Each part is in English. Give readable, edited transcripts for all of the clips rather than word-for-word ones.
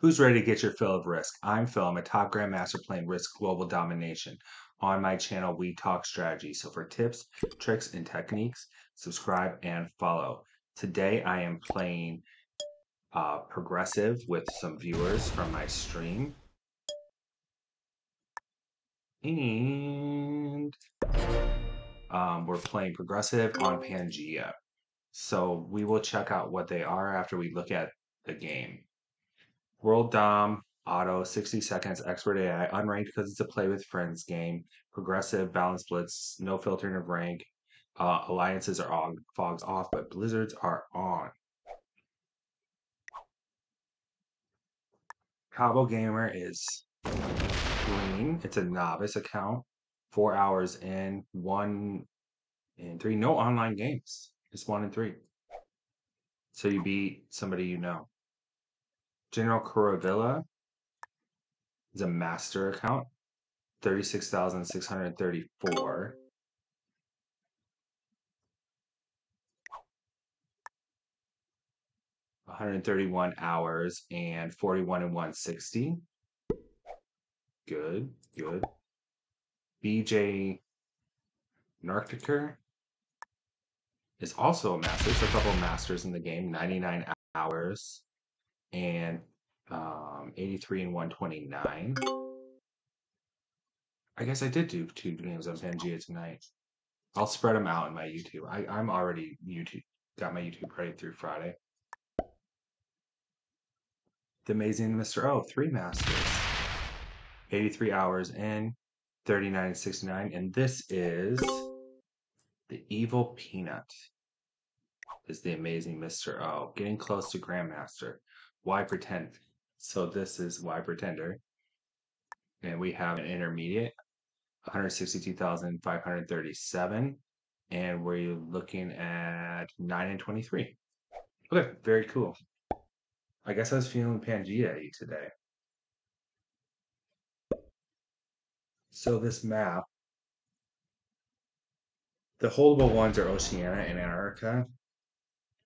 Who's ready to get your fill of Risk? I'm Phil. I'm a top grandmaster playing Risk Global Domination. On my channel, we talk strategy. So for tips, tricks, and techniques, subscribe and follow. Today, I am playing Progressive with some viewers from my stream. And we're playing Progressive on Pangaea. So we will check out what they are after we look at the game. World Dom, Auto, 60 Seconds, Expert AI, Unranked because it's a play with friends game. Progressive, Balance Blitz, no filtering of rank. Alliances are on, fogs off, but blizzards are on. Cabo Gamer is green. It's a novice account. 4 hours in, 1 in 3. No online games. It's 1 in 3. So you beat somebody you know. General Coravilla is a master account, 36,634. One 131 hours and 41 and 160. Good, good. BJ Narktiker is also a master. So a couple of masters in the game, 99 hours. And 83 and 129. I guess I did do 2 games on Pangaea tonight. I'll spread them out in my YouTube. I'm already got my YouTube ready through Friday. The Amazing Mr. O, 3 masters. 83 hours in, 39 and 69. And this is the Evil Peanut. Is the Amazing Mr. O. Getting close to Grandmaster. Why Pretend? So this is Why Pretender. And we have an intermediate, 162,537. And we're looking at 9 and 23. Okay, very cool. I guess I was feeling Pangaea today. So this map, the holdable ones are Oceania and Antarctica.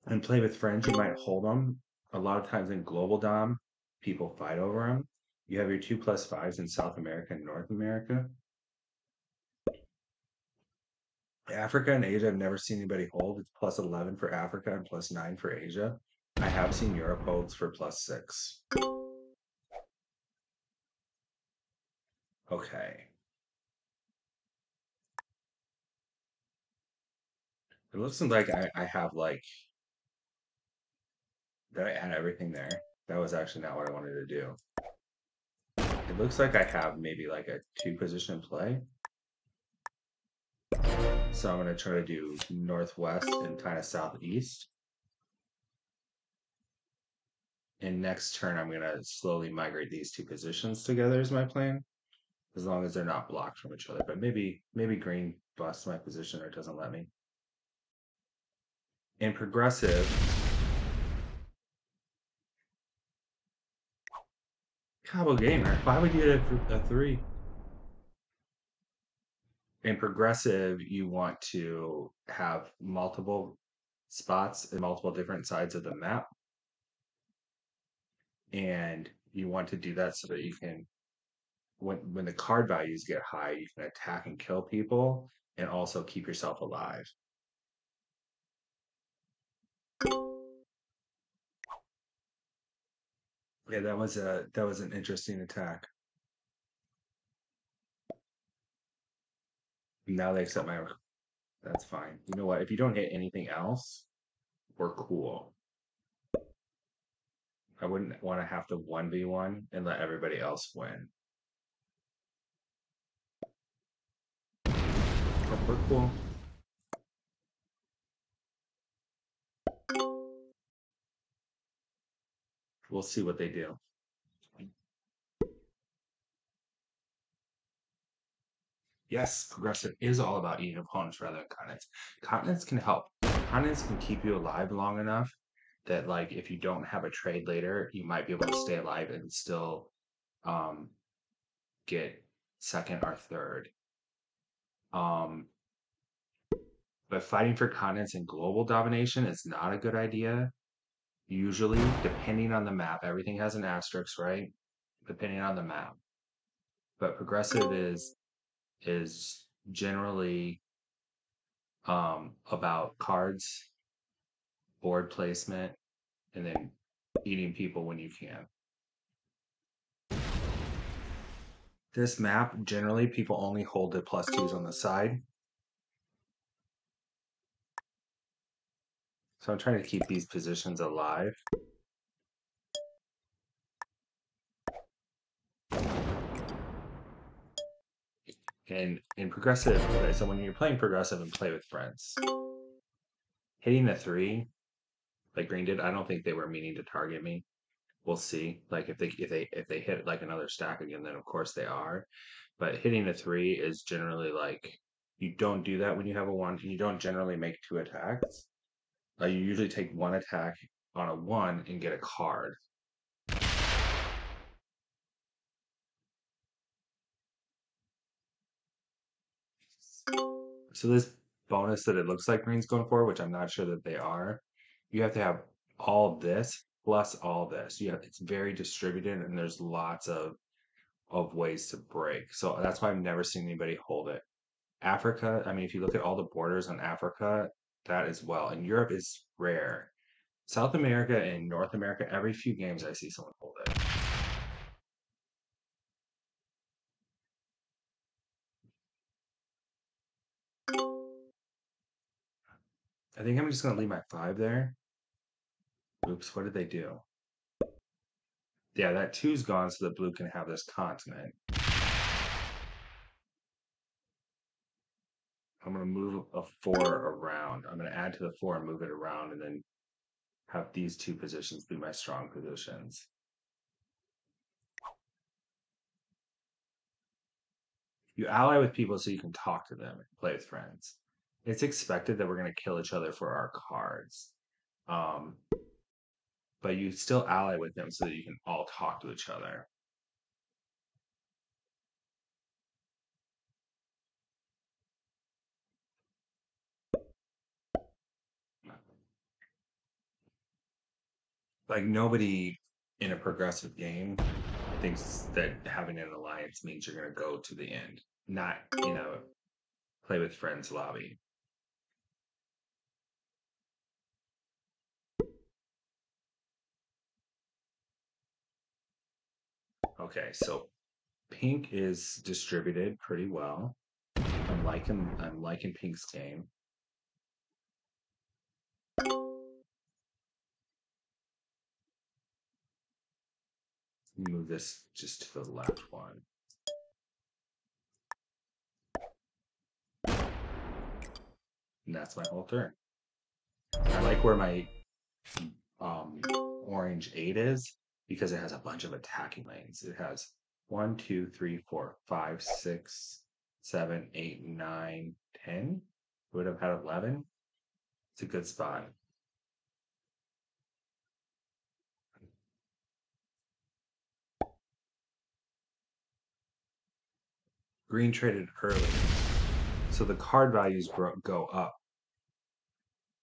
And play with friends, you might hold them. A lot of times in Global Dom, people fight over them. You have your 2+5s in South America and North America. Africa and Asia, I've never seen anybody hold. It's +11 for Africa and +9 for Asia. I have seen Europe holds for +6. Okay. It looks like I have like... Did I add everything there? That was actually not what I wanted to do. It looks like I have maybe like a 2-position play. So I'm going to try to do northwest and kind of southeast. And next turn, I'm going to slowly migrate these 2 positions together is my plan. As long as they're not blocked from each other. But maybe green busts my position or doesn't let me. And Progressive... Cabo Gamer, why would you get a 3? In Progressive, you want to have multiple spots in multiple different sides of the map. And you want to do that so that you can, when the card values get high, you can attack and kill people and also keep yourself alive. Yeah, that was an interesting attack. Now they accept my... That's fine. You know what? If you don't hit anything else, we're cool. I wouldn't want to have to 1v1 and let everybody else win. But we're cool. We'll see what they do. Yes, Progressive is all about eating opponents rather than continents. Continents can help. Continents can keep you alive long enough that, like, if you don't have a trade later, you might be able to stay alive and still get 2nd or 3rd. But fighting for continents in global domination is not a good idea. Usually, depending on the map, everything has an asterisk, right? Depending on the map. But progressive is generally about cards, board placement, and then eating people when you can. This map, generally, people only hold the +2s on the side. So I'm trying to keep these positions alive. And in progressive, okay, so when you're playing progressive and play with friends, hitting the 3, like Green did, I don't think they were meaning to target me. We'll see. Like if they hit like another stack again, then of course they are. But hitting the 3 is generally like, you don't do that when you have a 1. You don't generally make 2 attacks. You usually take 1 attack on a 1 and get a card. So this bonus that it looks like Green's going for, which I'm not sure that they are, you have to have all this plus all this. You have, it's very distributed, and there's lots of ways to break. So that's why I've never seen anybody hold it. Africa, I mean, if you look at all the borders on Africa, that as well, and Europe is rare. South America and North America, every few games I see someone hold it. I think I'm just going to leave my 5 there. Oops, what did they do? Yeah, that 2's gone so that blue can have this continent. I'm going to move a 4 around. I'm going to add to the 4 and move it around, and then have these 2 positions be my strong positions. You ally with people so you can talk to them and play with friends. It's expected that we're going to kill each other for our cards. But you still ally with them so that you can all talk to each other. Like, nobody in a progressive game thinks that having an alliance means you're going to go to the end. Not, you know, play with friends lobby. Okay, so pink is distributed pretty well. I'm liking pink's game. Move this just to the left one. And that's my whole turn. I like where my orange 8 is because it has a bunch of attacking lanes. It has 1, 2, 3, 4, 5, 6, 7, 8, 9, 10. Would have had 11. It's a good spot. Green traded early, so the card values go up.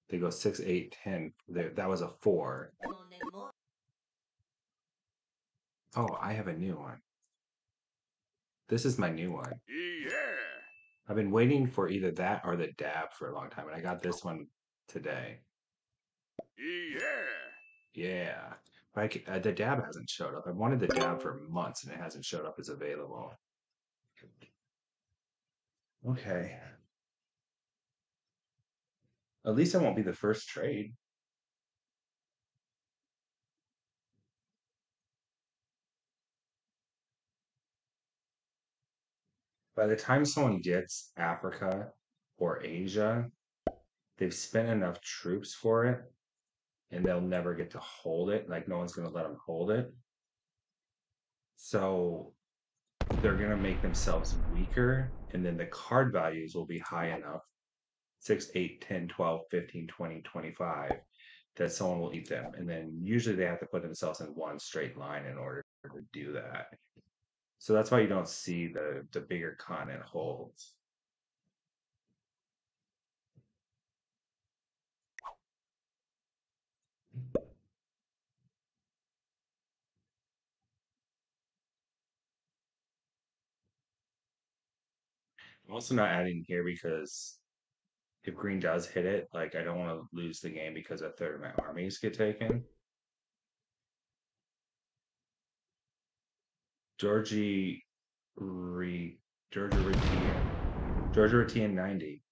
They go 6, 8, 10. That was a 4. Oh, I have a new one. This is my new one. Yeah. I've been waiting for either that or the dab for a long time, and I got this one today. Yeah. Yeah. But the dab hasn't showed up. I've wanted the dab for months, and it hasn't showed up as available. Okay. At least I won't be the first trade. By the time someone gets Africa or Asia, they've spent enough troops for it, and they'll never get to hold it. Like, no one's going to let them hold it. So they're going to make themselves weaker, and then the card values will be high enough, 6, 8, 10, 12, 15, 20, 25, that someone will eat them. And then usually they have to put themselves in one straight line in order to do that. So that's why you don't see the bigger continent holds. I'm also not adding here because if green does hit it, like I don't want to lose the game because a third of my armies get taken. Georgia Routian 90.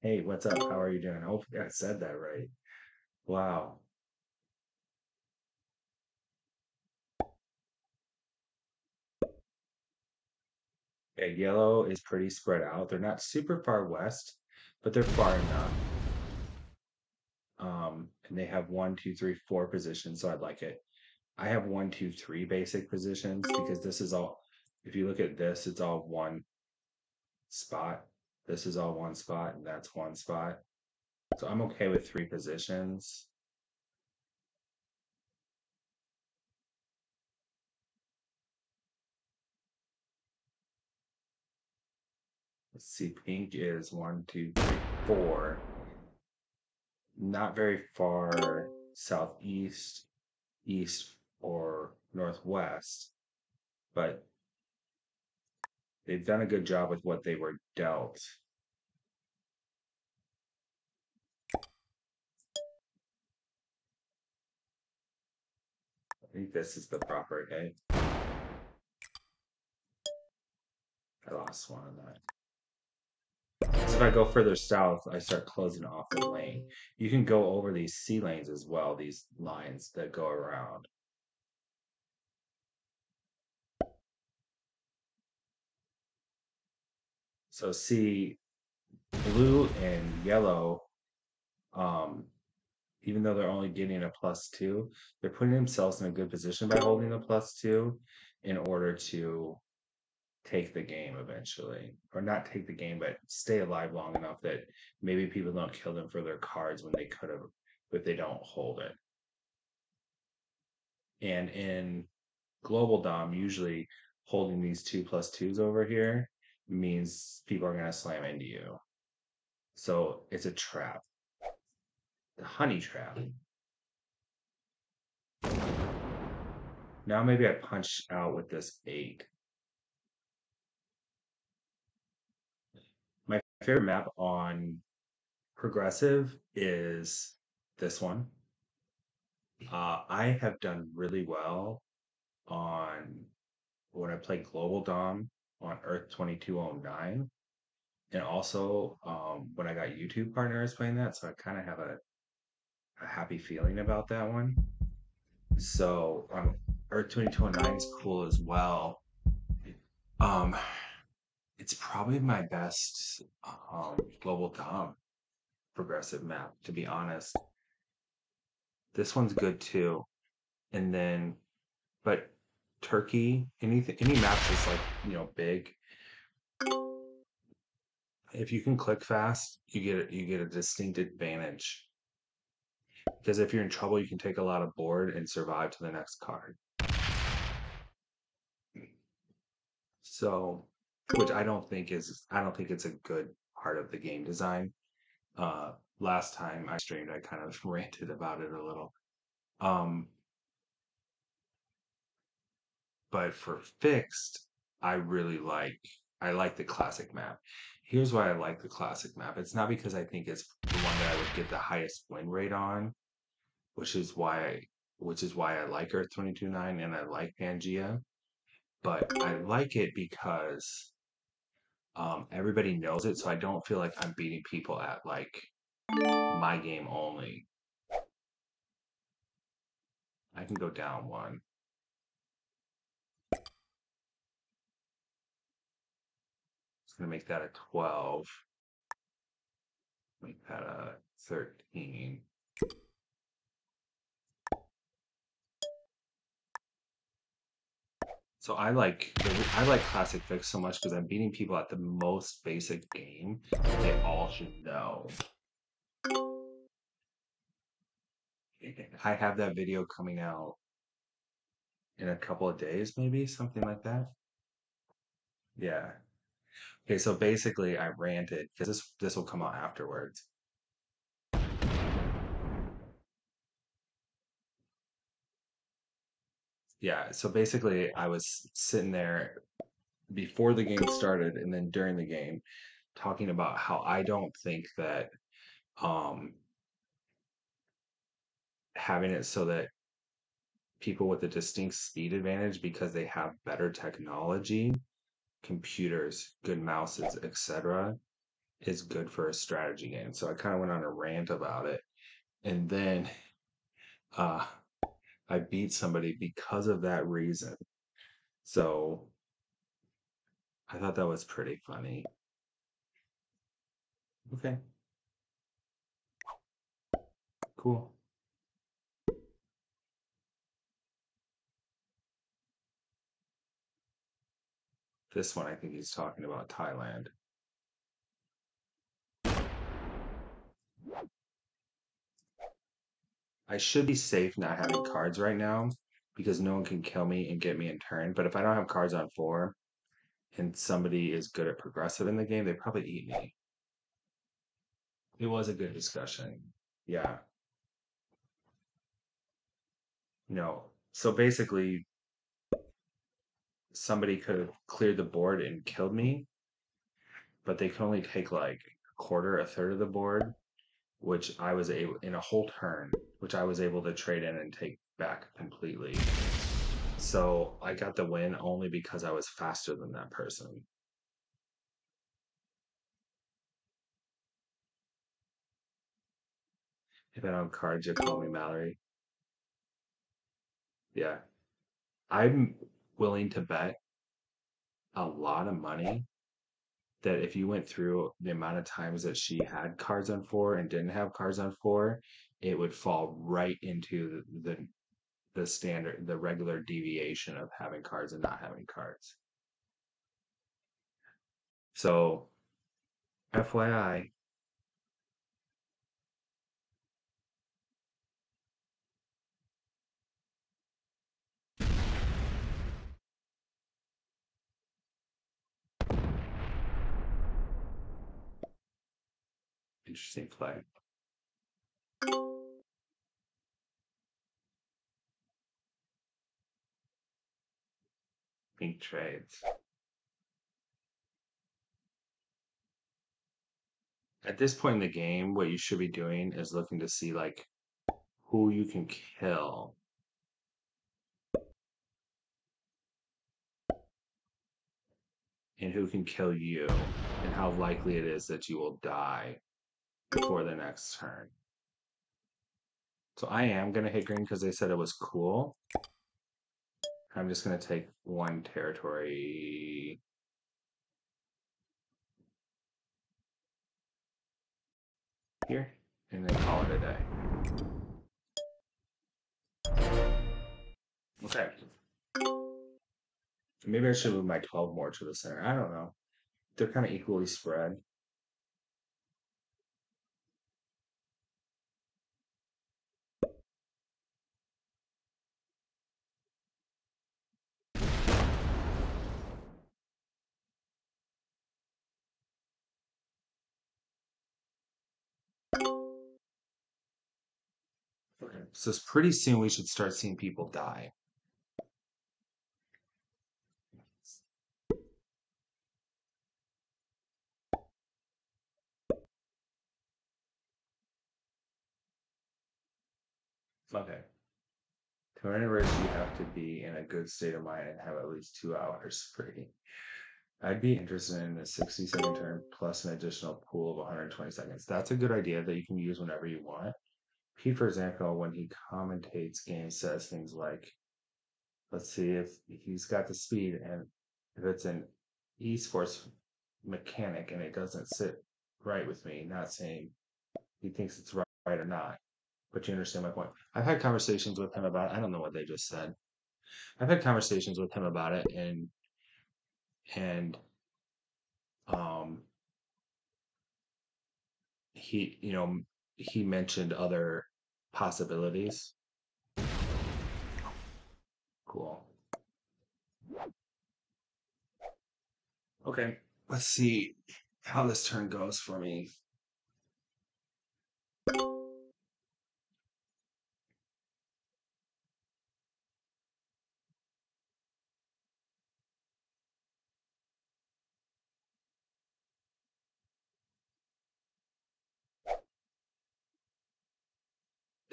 Hey, what's up? How are you doing? Hopefully I said that right. Wow. Yeah, yellow is pretty spread out. They're not super far west, but they're far enough. And they have 1, 2, 3, 4 positions, so I'd like it. I have 1, 2, 3 basic positions because this is all, if you look at this, it's all one spot. This is all one spot, and that's one spot. So I'm okay with 3 positions. Let's see, pink is 1, 2, 3, 4. Not very far southeast, east, or northwest, but they've done a good job with what they were dealt. I think this is the proper day. I lost one on that. So if I go further south, I start closing off the lane. You can go over these sea lanes as well, these lines that go around. So see, blue and yellow, even though they're only getting a +2, they're putting themselves in a good position by holding a +2 in order to take the game eventually. Or not take the game, but stay alive long enough that maybe people don't kill them for their cards when they could have, if they don't hold it. And in Global Dom, usually holding these 2 +2s over here means people are going to slam into you. So it's a trap. The honey trap. Now maybe I punch out with this 8. My favorite map on Progressive is this one. I have done really well on when I play Global Dom on Earth 2209, and also when I got YouTube partners playing that, so I kind of have a happy feeling about that one. So Earth 2209 is cool as well. It's probably my best Global Dom Progressive map, to be honest. This one's good too, and then but Turkey, any map that's like, you know, big, if you can click fast, you get a distinct advantage, because if you're in trouble, you can take a lot of board and survive to the next card. So, which I don't think it's a good part of the game design. Last time I streamed, I kind of ranted about it a little. But for fixed, I like the classic map. Here's why I like the classic map. It's not because I think it's the one that I would get the highest win rate on, which is why I like Earth 2209 and I like Pangaea. But I like it because everybody knows it, so I don't feel like I'm beating people at like my game only. I can go down one. Gonna make that a 12, make that a 13. So I like classic fix so much because I'm beating people at the most basic game that they all should know. I have that video coming out in a couple of days, maybe something like that. Yeah. Okay, so basically I ranted because this will come out afterwards. Yeah, so basically I was sitting there before the game started and then during the game talking about how I don't think that having it so that people with a distinct speed advantage, because they have better technology, computers, good mouses, etc., is good for a strategy game. So I kind of went on a rant about it, and then I beat somebody because of that reason. So I thought that was pretty funny. Okay. Cool. This one, I think he's talking about Thailand. I should be safe not having cards right now, because no one can kill me and get me in turn. But if I don't have cards on 4 and somebody is good at progressive in the game, they probably eat me. It was a good discussion. Yeah. No. So basically, somebody could have cleared the board and killed me, but they can only take like a quarter, a third of the board, which I was able in a whole turn, which I was able to trade in and take back completely. So I got the win only because I was faster than that person. If I don't have cards, you call me Mallory. Yeah. I'm willing to bet a lot of money that if you went through the amount of times that she had cards on 4 and didn't have cards on 4, it would fall right into the standard, the regular deviation of having cards and not having cards. So, FYI, interesting play. Pink trades. At this point in the game, what you should be doing is looking to see like who you can kill. And who can kill you, and how likely it is that you will die before the next turn. So I am going to hit green because they said it was cool. I'm just going to take one territory. Here. And then call it a day. Okay. Maybe I should move my 12 more to the center. I don't know. They're kind of equally spread. So it's pretty soon we should start seeing people die. Okay. To earn a raise, you have to be in a good state of mind and have at least 2 hours free. I'd be interested in a 60-second turn plus an additional pool of 120 seconds. That's a good idea that you can use whenever you want. Pete, for example, when he commentates games, says things like, let's see if he's got the speed, and if it's an esports mechanic and it doesn't sit right with me, not saying he thinks it's right or not, but you understand my point. I've had conversations with him about it. I don't know what they just said. I've had conversations with him about it, and he, you know, he mentioned other possibilities. Cool. Okay, let's see how this turn goes for me.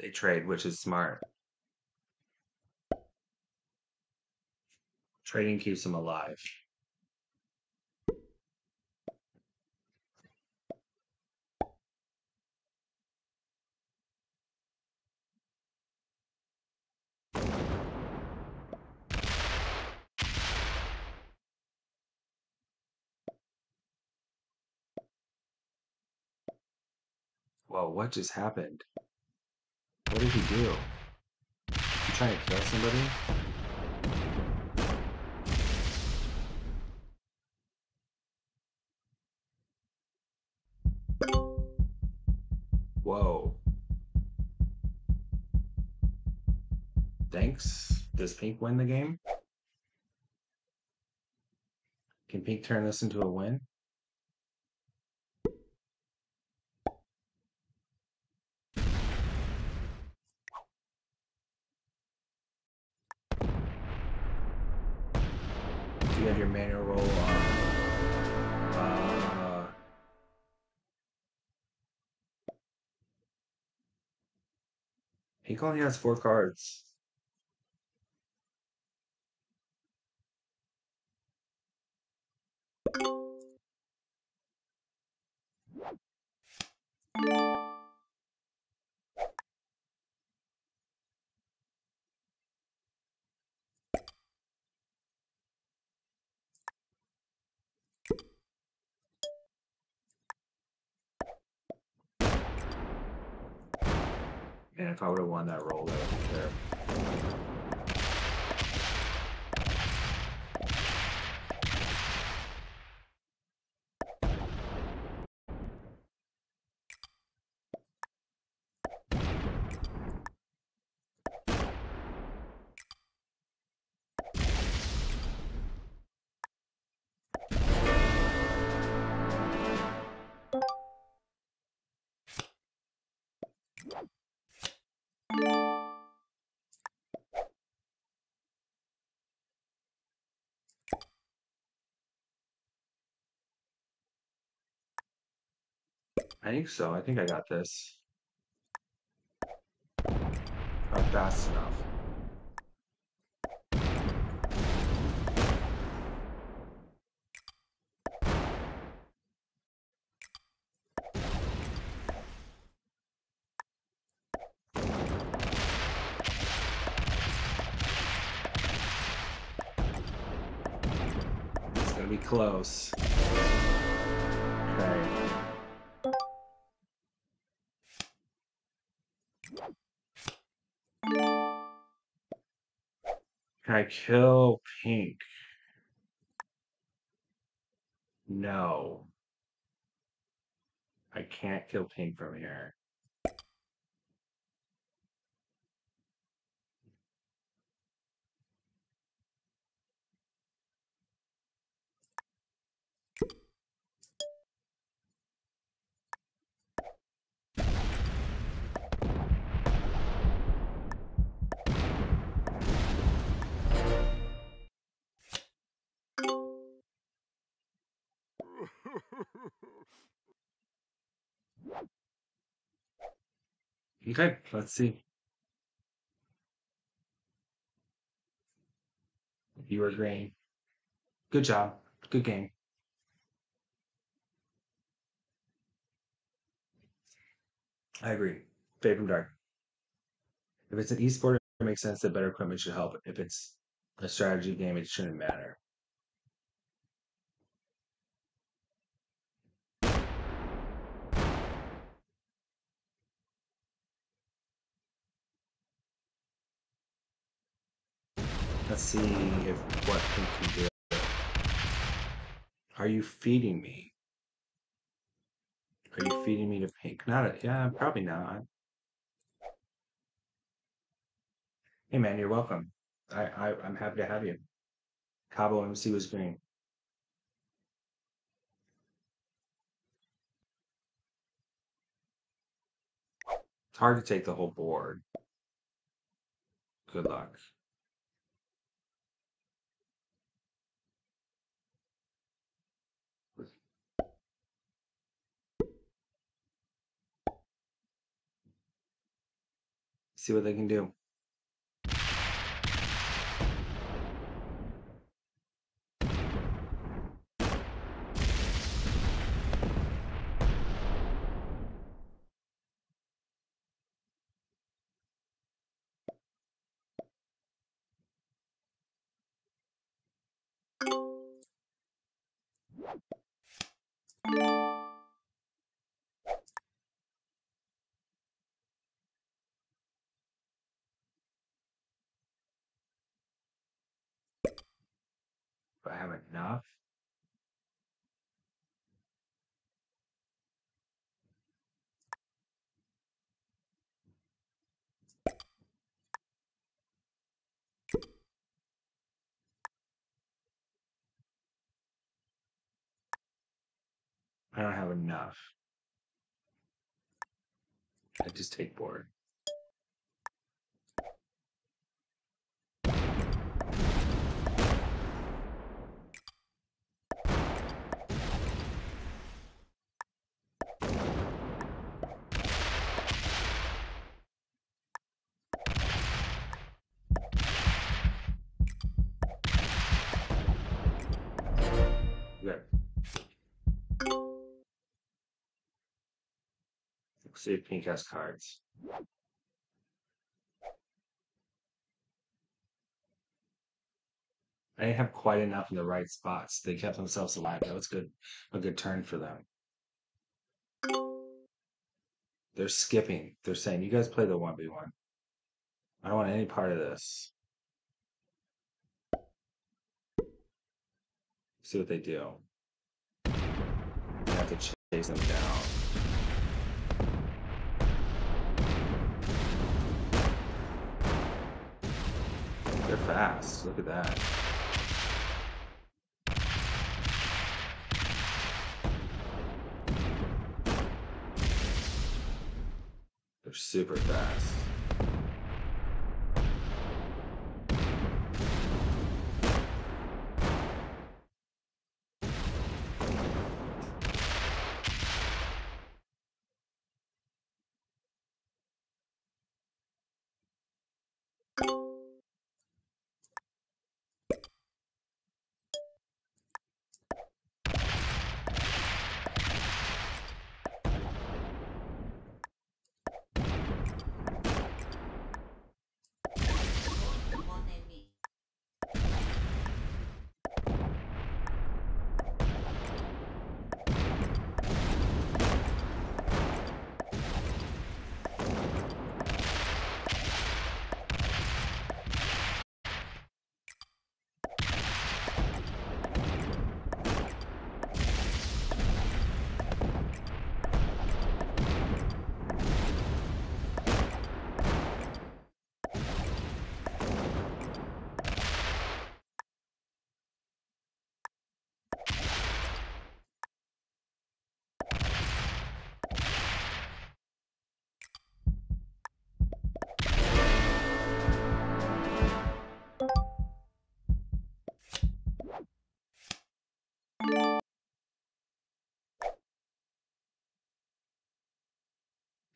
They trade, which is smart. Trading keeps them alive. Whoa, what just happened? What did he do? You trying to kill somebody? Whoa. Thanks. Does Pink win the game? Can Pink turn this into a win? You have your manual roll on. Pink only has 4 cards. And if I would have won that roll, that would be I think so. I think I got this. Not fast enough. It's gonna be close. Okay. Can I kill Pink? No. I can't kill Pink from here. Okay, let's see. You were green. Good job. Good game. I agree. Fade from dark. If it's an esport, it makes sense that better equipment should help. If it's a strategy game, it shouldn't matter. Let's see if what Pink can do. Are you feeding me? Are you feeding me to Pink? Yeah, probably not. Hey man, you're welcome. I'm happy to have you. Cabo MC was green. It's hard to take the whole board. Good luck. see what they can do. I have enough. I don't have enough. I just take board. See if Pink has cards. They have quite enough in the right spots. They kept themselves alive. That was good, a good turn for them. They're skipping. They're saying, you guys play the 1v1. I don't want any part of this. See what they do. You have to chase them down. They're fast. Look at that. They're super fast.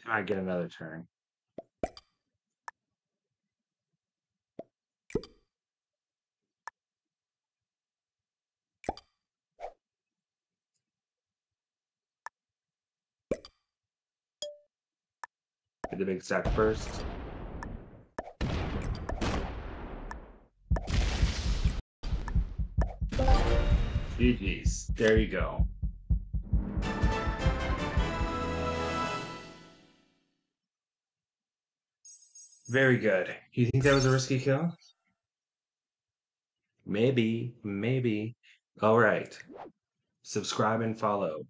I get another turn. Get the big sack first. GG's. There you go. Very good. You think that was a risky kill? Maybe. All right. Subscribe and follow.